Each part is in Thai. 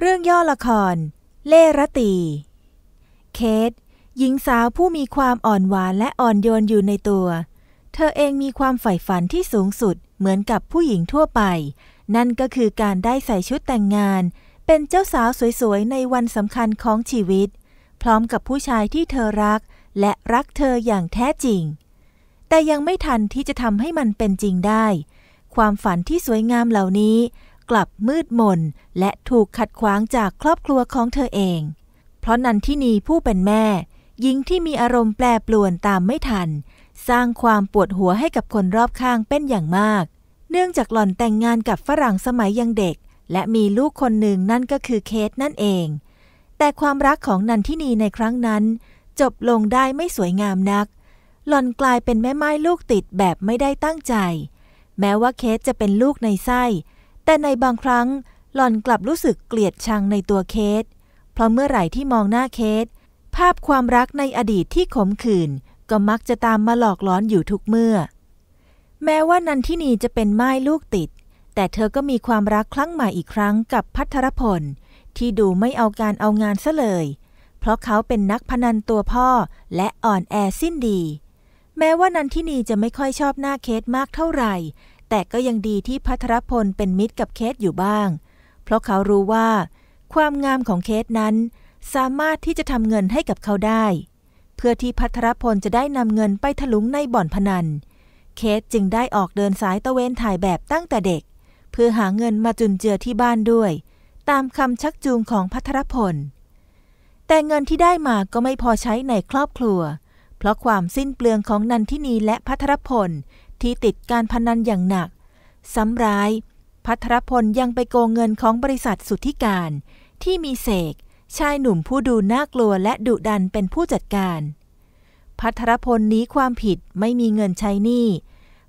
เรื่องย่อละครเล่ระตีเคทหญิงสาวผู้มีความอ่อนหวานและอ่อนโยนอยู่ในตัวเธอเองมีความใฝ่ฝันที่สูงสุดเหมือนกับผู้หญิงทั่วไปนั่นก็คือการได้ใส่ชุดแต่งงานเป็นเจ้าสาวสวยๆในวันสำคัญของชีวิตพร้อมกับผู้ชายที่เธอรักและรักเธออย่างแท้จริงแต่ยังไม่ทันที่จะทำให้มันเป็นจริงได้ความฝันที่สวยงามเหล่านี้กลับมืดมนและถูกขัดขวางจากครอบครัวของเธอเองเพราะนันทินีผู้เป็นแม่หญิงที่มีอารมณ์แปรปรวนตามไม่ทันสร้างความปวดหัวให้กับคนรอบข้างเป็นอย่างมากเนื่องจากหล่อนแต่งงานกับฝรั่งสมัยยังเด็กและมีลูกคนหนึ่งนั่นก็คือเคทนั่นเองแต่ความรักของนันทินีในครั้งนั้นจบลงได้ไม่สวยงามนักหล่อนกลายเป็นแม่ไม้ลูกติดแบบไม่ได้ตั้งใจแม้ว่าเคทจะเป็นลูกในไส้แต่ในบางครั้งหล่อนกลับรู้สึกเกลียดชังในตัวเคทเพราะเมื่อไหร่ที่มองหน้าเคทภาพความรักในอดีตที่ขมขื่นก็มักจะตามมาหลอกหลอนอยู่ทุกเมื่อแม้ว่านันทินีจะเป็นม่ายลูกติดแต่เธอก็มีความรักครั้งใหม่อีกครั้งกับภัทรพลที่ดูไม่เอาการเอางานซะเลยเพราะเขาเป็นนักพนันตัวพ่อและอ่อนแอสิ้นดีแม้ว่านันทินีจะไม่ค่อยชอบหน้าเคทมากเท่าไหร่แต่ก็ยังดีที่ภัทรพลเป็นมิตรกับเคทอยู่บ้างเพราะเขารู้ว่าความงามของเคทนั้นสามารถที่จะทำเงินให้กับเขาได้เพื่อที่ภัทรพลจะได้นำเงินไปถลุงในบ่อนพนันเคทจึงได้ออกเดินสายตะเวนถ่ายแบบตั้งแต่เด็กเพื่อหาเงินมาจุนเจือที่บ้านด้วยตามคำชักจูงของภัทรพลแต่เงินที่ได้มาก็ไม่พอใช้ในครอบครัวเพราะความสิ้นเปลืองของนันทินีและภัทรพลที่ติดการพนันอย่างหนักซ้ำร้ายภัทรพลยังไปโกงเงินของบริษัทสุทธิการที่มีเสกชายหนุ่มผู้ดูน่ากลัวและดุดันเป็นผู้จัดการภัทรพลหนีความผิดไม่มีเงินใช้หนี้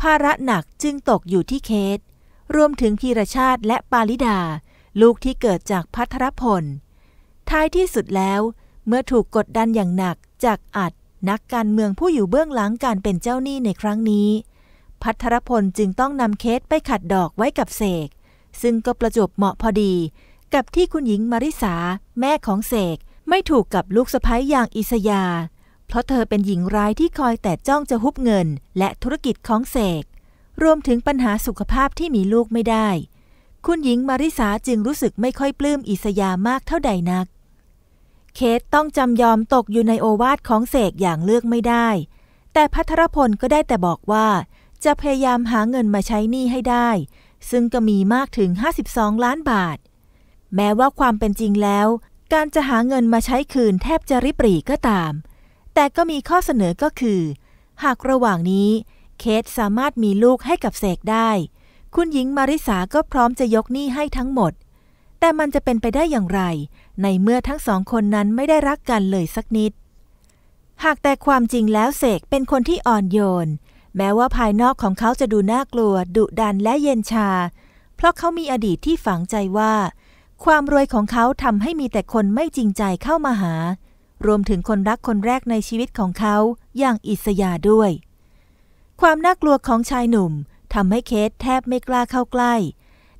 ภาระหนักจึงตกอยู่ที่เคทรวมถึงพีรชาติและปาลิดาลูกที่เกิดจากภัทรพลท้ายที่สุดแล้วเมื่อถูกกดดันอย่างหนักจากอัดนักการเมืองผู้อยู่เบื้องหลังการเป็นเจ้าหนี้ในครั้งนี้ภัทรพลจึงต้องนำเคสไปขัดดอกไว้กับเสกซึ่งก็ประจวบเหมาะพอดีกับที่คุณหญิงมาริสาแม่ของเสกไม่ถูกกับลูกสะใภ้อย่างอิสยาเพราะเธอเป็นหญิงร้ายที่คอยแต่จ้องจะฮุบเงินและธุรกิจของเสกรวมถึงปัญหาสุขภาพที่มีลูกไม่ได้คุณหญิงมาริสาจึงรู้สึกไม่ค่อยปลื้มอิสยามากเท่าใดนักเคสต้องจำยอมตกอยู่ในโอวาทของเสกอย่างเลือกไม่ได้แต่ภัทรพลก็ได้แต่บอกว่าจะพยายามหาเงินมาใช้หนี้ให้ได้ซึ่งก็มีมากถึง52ล้านบาทแม้ว่าความเป็นจริงแล้วการจะหาเงินมาใช้คืนแทบจะริบหรี่ก็ตามแต่ก็มีข้อเสนอก็คือหากระหว่างนี้เคทสามารถมีลูกให้กับเสกได้คุณหญิงมาริสาก็พร้อมจะยกหนี้ให้ทั้งหมดแต่มันจะเป็นไปได้อย่างไรในเมื่อทั้งสองคนนั้นไม่ได้รักกันเลยสักนิดหากแต่ความจริงแล้วเสกเป็นคนที่อ่อนโยนแม้ว่าภายนอกของเขาจะดูน่ากลัวดุดันและเย็นชาเพราะเขามีอดีตที่ฝังใจว่าความรวยของเขาทำให้มีแต่คนไม่จริงใจเข้ามาหารวมถึงคนรักคนแรกในชีวิตของเขาอย่างอิสยาด้วยความน่ากลัวของชายหนุ่มทำให้เคทแทบไม่กล้าเข้าใกล้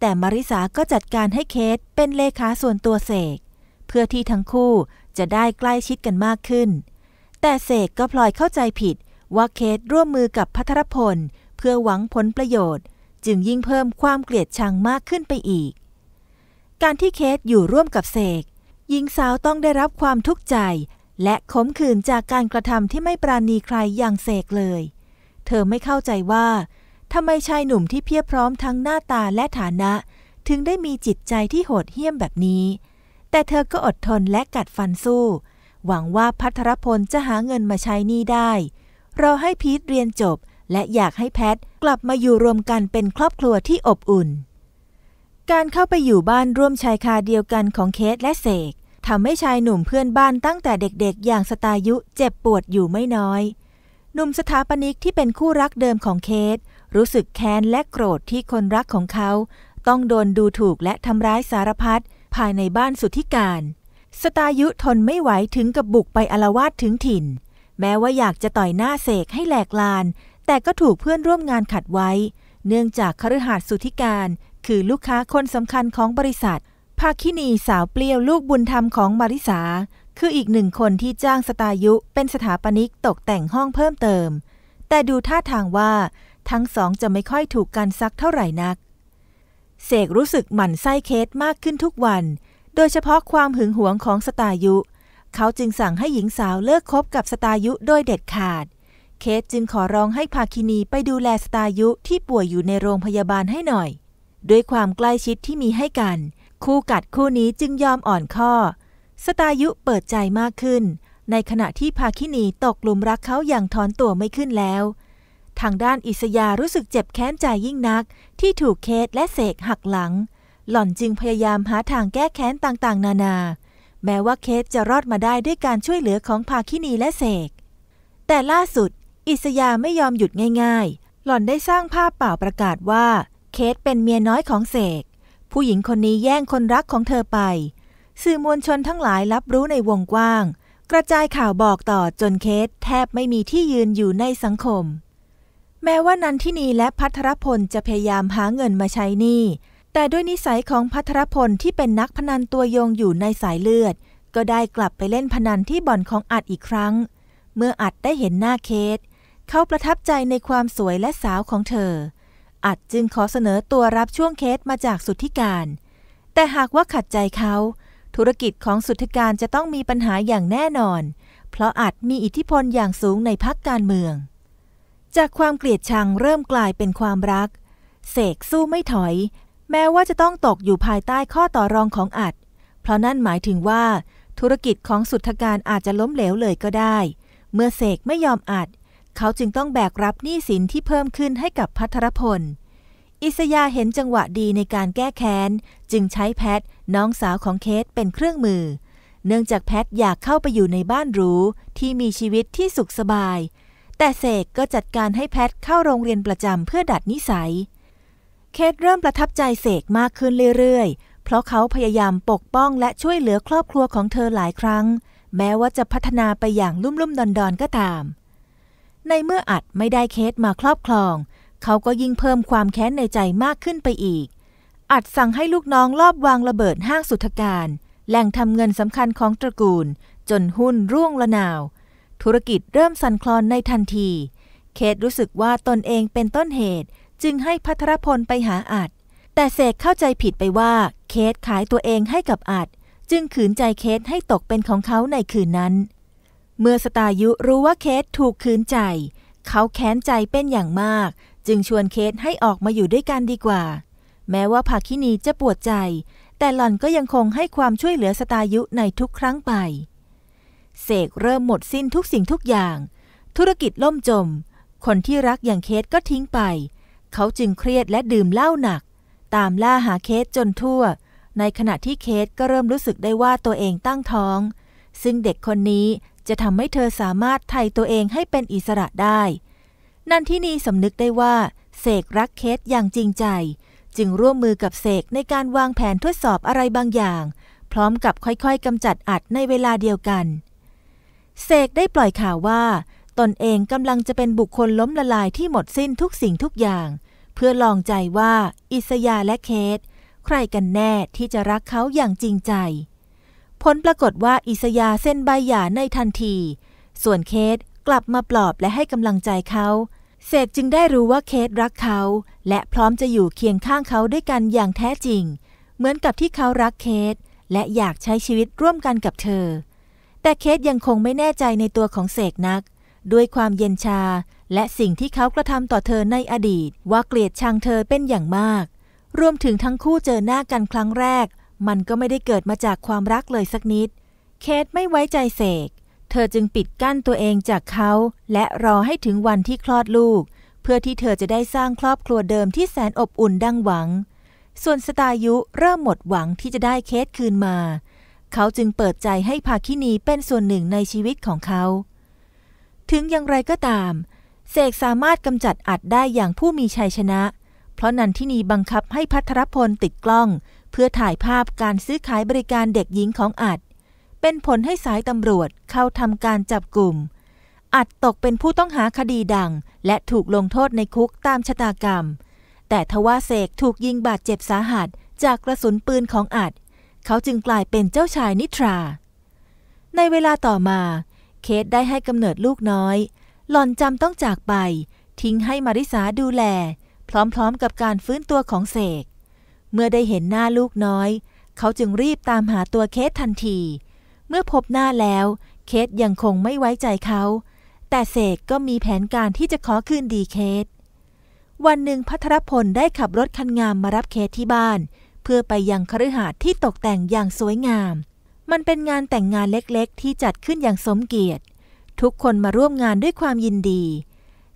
แต่มาริสาก็จัดการให้เคทเป็นเลขาส่วนตัวเสกเพื่อที่ทั้งคู่จะได้ใกล้ชิดกันมากขึ้นแต่เสกก็พลอยเข้าใจผิดว่าเคทร่วมมือกับภัทรพลเพื่อหวังผลประโยชน์จึงยิ่งเพิ่มความเกลียดชังมากขึ้นไปอีกการที่เคทอยู่ร่วมกับเสกหญิงสาวต้องได้รับความทุกข์ใจและขมขื่นจากการกระทำที่ไม่ปราณีใครอย่างเสกเลยเธอไม่เข้าใจว่าทำไมชายหนุ่มที่เพียบพร้อมทั้งหน้าตาและฐานะถึงได้มีจิตใจที่โหดเหี้ยมแบบนี้แต่เธอก็อดทนและกัดฟันสู้หวังว่าภัทรพลจะหาเงินมาใช้หนี้ได้เราให้พีทเรียนจบและอยากให้แพทกลับมาอยู่รวมกันเป็นครอบครัวที่อบอุ่นการเข้าไปอยู่บ้านร่วมชายคาเดียวกันของเคทและเสกทำให้ชายหนุ่มเพื่อนบ้านตั้งแต่เด็กๆอย่างสตายุเจ็บปวดอยู่ไม่น้อยหนุ่มสถาปนิกที่เป็นคู่รักเดิมของเคทรู้สึกแค้นและโกรธที่คนรักของเขาต้องโดนดูถูกและทำร้ายสารพัดภายในบ้านสุทธิการสตายุทนไม่ไหวถึงกับบุกไปอาละวาดถึงถิ่นแม้ว่าอยากจะต่อยหน้าเสกให้แหลกลานแต่ก็ถูกเพื่อนร่วมงานขัดไว้เนื่องจากคฤหาสน์สุทธิการคือลูกค้าคนสำคัญของบริษัท ภาคินีสาวเปรี้ยวลูกบุญธรรมของมาริสาคืออีกหนึ่งคนที่จ้างสตายุเป็นสถาปนิกตกแต่งห้องเพิ่มเติมแต่ดูท่าทางว่าทั้งสองจะไม่ค่อยถูกกันสักเท่าไหร่นักเสกรู้สึกหมั่นไส้เคสมากขึ้นทุกวันโดยเฉพาะความหึงหวงของสตายุเขาจึงสั่งให้หญิงสาวเลิกคบกับสตายุโดยเด็ดขาดเคสจึงขอร้องให้ภาคินีไปดูแลสตายุที่ป่วยอยู่ในโรงพยาบาลให้หน่อยด้วยความใกล้ชิดที่มีให้กันคู่กัดคู่นี้จึงยอมอ่อนข้อสตายุเปิดใจมากขึ้นในขณะที่ภาคินีตกหลุมรักเขาอย่างถอนตัวไม่ขึ้นแล้วทางด้านอิสยารู้สึกเจ็บแค้นใจยิ่งนักที่ถูกเคสและเสกหักหลังหล่อนจึงพยายามหาทางแก้แค้นต่างๆนานาแม้ว่าเคสจะรอดมาได้ด้วยการช่วยเหลือของภาคินีและเสกแต่ล่าสุดอิสยาไม่ยอมหยุดง่ายๆหล่อนได้สร้างภาพเป่าประกาศว่าเคสเป็นเมียน้อยของเสกผู้หญิงคนนี้แย่งคนรักของเธอไปสื่อมวลชนทั้งหลายรับรู้ในวงกว้างกระจายข่าวบอกต่อจนเคสแทบไม่มีที่ยืนอยู่ในสังคมแม้ว่านันทินีและภัทรพลจะพยายามหาเงินมาใช้หนี้แต่ด้วยนิสัยของภัทรพลที่เป็นนักพนันตัวยงอยู่ในสายเลือดก็ได้กลับไปเล่นพนันที่บ่อนของอัดอีกครั้งเมื่ออัดได้เห็นหน้าเคสเขาประทับใจในความสวยและสาวของเธออัดจึงขอเสนอตัวรับช่วงเคสมาจากสุทธิการแต่หากว่าขัดใจเขาธุรกิจของสุทธิการจะต้องมีปัญหาอย่างแน่นอนเพราะอาจมีอิทธิพลอย่างสูงในพรรคการเมืองจากความเกลียดชังเริ่มกลายเป็นความรักเสกสู้ไม่ถอยแม้ว่าจะต้องตกอยู่ภายใต้ข้อต่อรองของอัดเพราะนั่นหมายถึงว่าธุรกิจของสุทธิการอาจจะล้มเหลวเลยก็ได้เมื่อเสกไม่ยอมอัดเขาจึงต้องแบกรับหนี้สินที่เพิ่มขึ้นให้กับภัทรพลอิสยาเห็นจังหวะดีในการแก้แค้นจึงใช้แพทน้องสาวของเคสเป็นเครื่องมือเนื่องจากแพทอยากเข้าไปอยู่ในบ้านหรูที่มีชีวิตที่สุขสบายแต่เสกก็จัดการให้แพทเข้าโรงเรียนประจำเพื่อดัดนิสัยเคสเริ่มประทับใจเสกมากขึ้นเรื่อยๆเพราะเขาพยายามปกป้องและช่วยเหลือครอบครัวของเธอหลายครั้งแม้ว่าจะพัฒนาไปอย่างลุ่มๆดอนๆก็ตามในเมื่ออัดไม่ได้เคสมาครอบครองเขาก็ยิ่งเพิ่มความแค้นในใจมากขึ้นไปอีกอัดสั่งให้ลูกน้องลอบวางระเบิดห้างสุทธิการแหล่งทำเงินสำคัญของตระกูลจนหุ้นร่วงระนาวธุรกิจเริ่มสั่นคลอนในทันทีเคสรู้สึกว่าตนเองเป็นต้นเหตุจึงให้ภัทรพลไปหาอัดแต่เสกเข้าใจผิดไปว่าเคสขายตัวเองให้กับอัดจึงขืนใจเคสให้ตกเป็นของเขาในคืนนั้นเมื่อสตายุรู้ว่าเคสถูกขืนใจเขาแค้นใจเป็นอย่างมากจึงชวนเคสให้ออกมาอยู่ด้วยกันดีกว่าแม้ว่าภาคินีจะปวดใจแต่หล่อนก็ยังคงให้ความช่วยเหลือสตายุในทุกครั้งไปเสกเริ่มหมดสิ้นทุกสิ่งทุกอย่างธุรกิจล่มจมคนที่รักอย่างเคสก็ทิ้งไปเขาจึงเครียดและดื่มเหล้าหนักตามล่าหาเคสจนทั่วในขณะที่เคสก็เริ่มรู้สึกได้ว่าตัวเองตั้งท้องซึ่งเด็กคนนี้จะทำให้เธอสามารถไถ่ตัวเองให้เป็นอิสระได้นันทินีสำนึกได้ว่าเสกรักเคสอย่างจริงใจจึงร่วมมือกับเสกในการวางแผนทดสอบอะไรบางอย่างพร้อมกับค่อยๆกำจัดอัดในเวลาเดียวกันเสกได้ปล่อยข่าวว่าตนเองกำลังจะเป็นบุคคลล้มละลายที่หมดสิ้นทุกสิ่งทุกอย่างเพื่อลองใจว่าอิสยาและเคสใครกันแน่ที่จะรักเขาอย่างจริงใจผลปรากฏว่าอิสยาเซ็นใบหย่าในทันทีส่วนเคสกลับมาปลอบและให้กำลังใจเขาเสกจึงได้รู้ว่าเคสรักเขาและพร้อมจะอยู่เคียงข้างเขาด้วยกันอย่างแท้จริงเหมือนกับที่เขารักเคสและอยากใช้ชีวิตร่วมกันกับเธอแต่เคสยังคงไม่แน่ใจในตัวของเสกนักด้วยความเย็นชาและสิ่งที่เขากระทำต่อเธอในอดีตว่าเกลียดชังเธอเป็นอย่างมากรวมถึงทั้งคู่เจอหน้ากันครั้งแรกมันก็ไม่ได้เกิดมาจากความรักเลยสักนิดเคสไม่ไว้ใจเสกเธอจึงปิดกั้นตัวเองจากเขาและรอให้ถึงวันที่คลอดลูกเพื่อที่เธอจะได้สร้างครอบครัวเดิมที่แสนอบอุ่นดังหวังส่วนสตายุเริ่มหมดหวังที่จะได้เคสคืนมาเขาจึงเปิดใจให้ภาคินีเป็นส่วนหนึ่งในชีวิตของเขาถึงอย่างไรก็ตามเสกสามารถกำจัดอัดได้อย่างผู้มีชัยชนะเพราะนันทินีบังคับให้ภัทรพลติดกล้องเพื่อถ่ายภาพการซื้อขายบริการเด็กหญิงของอัดเป็นผลให้สายตำรวจเข้าทำการจับกลุ่มอัดตกเป็นผู้ต้องหาคดีดังและถูกลงโทษในคุกตามชะตากรรมแต่ทว่าเสกถูกยิงบาดเจ็บสาหัสจากกระสุนปืนของอัด เขาจึงกลายเป็นเจ้าชายนิทราในเวลาต่อมาเคทได้ให้กำเนิดลูกน้อยหล่อนจำต้องจากไปทิ้งให้มาริสาดูแลพร้อมๆกับการฟื้นตัวของเสกเมื่อได้เห็นหน้าลูกน้อยเขาจึงรีบตามหาตัวเคททันทีเมื่อพบหน้าแล้วเคทยังคงไม่ไว้ใจเขาแต่เสกก็มีแผนการที่จะขอคืนดีเคทวันหนึ่งภัทรพลได้ขับรถคันงามมารับเคทที่บ้านเพื่อไปยังคฤหาสน์ที่ตกแต่งอย่างสวยงามมันเป็นงานแต่งงานเล็กๆที่จัดขึ้นอย่างสมเกียรติทุกคนมาร่วมงานด้วยความยินดี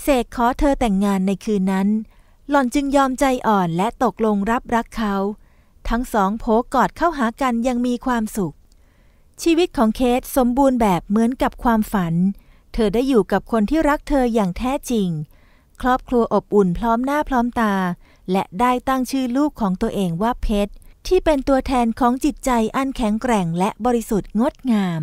เสกขอเธอแต่งงานในคืนนั้นหล่อนจึงยอมใจอ่อนและตกลงรับรักเขาทั้งสองโผกอดเข้าหากันยังมีความสุขชีวิตของเคทสมบูรณ์แบบเหมือนกับความฝันเธอได้อยู่กับคนที่รักเธออย่างแท้จริงครอบครัวอบอุ่นพร้อมหน้าพร้อมตาและได้ตั้งชื่อลูกของตัวเองว่าเพชรที่เป็นตัวแทนของจิตใจอันแข็งแกร่งและบริสุทธิ์งดงาม